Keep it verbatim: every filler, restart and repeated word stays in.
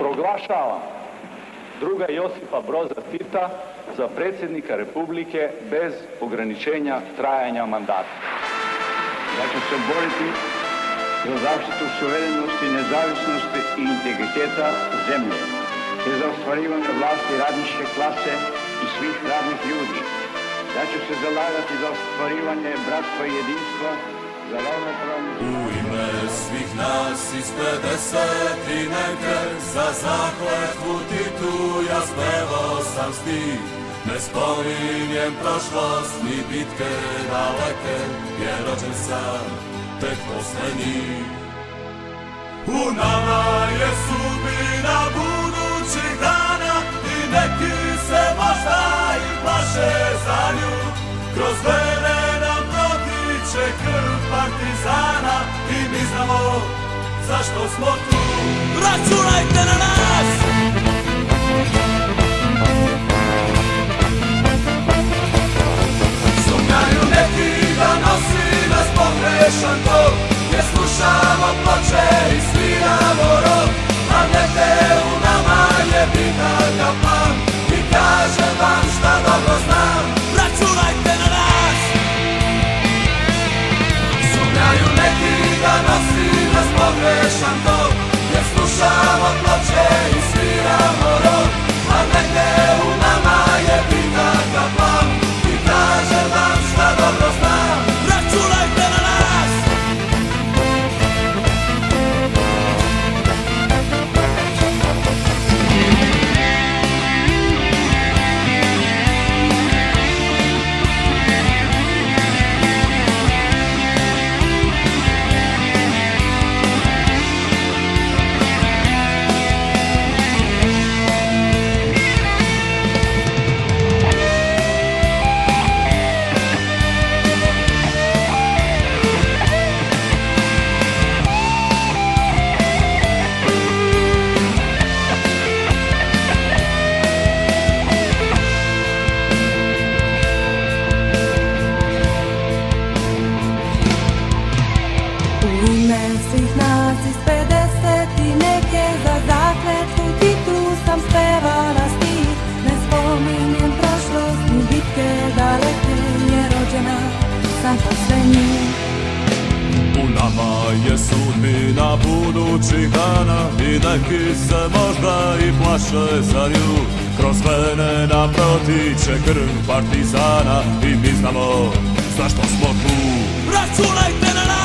proglašavam druga Josipa Broza Tita za predsjednika Republike bez ograničenja trajanja mandata. Ja ću se boriti za zaštitu suverenosti, nezavisnosti i integriteta zemlje, te za ostvarivanje vlasti radničke klase i svih radnih ljudi. Ja ću se zalagati za ostvarivanje bratstva i jedinstva, za ravnopravnu... U ime svih nas ispred desetineke, za zakletvu Titu ja spevao sam stih. Ne spominjem prošlost ni bitke daleke, jer rođen sam tek poslednji. U nama je sudbina budućih dana i neki se možda i plaše za nju. Kroz vene nam protiče krv partizana i mi znamo zašto smo tu. Računajte na nas! Sumnjaju neki da nosi nas pogrešan bol, jer slušamo ploče i sviramo rock, a nete u nama je bitan kao plan i kažem vam šta dobro znam. Računajte na nas! Sumnjaju neki da nosi nas pogrešan bol, jer slušamo ploče i sviramo rock, a nete u nama je bitan kao plan i kažem vam šta dobro znam. Sudbina budućih dana i neki se možda i plaše za nju. Kroz vene nam protiče krv partizana i mi znamo zašto smo tu. Računajte na nas!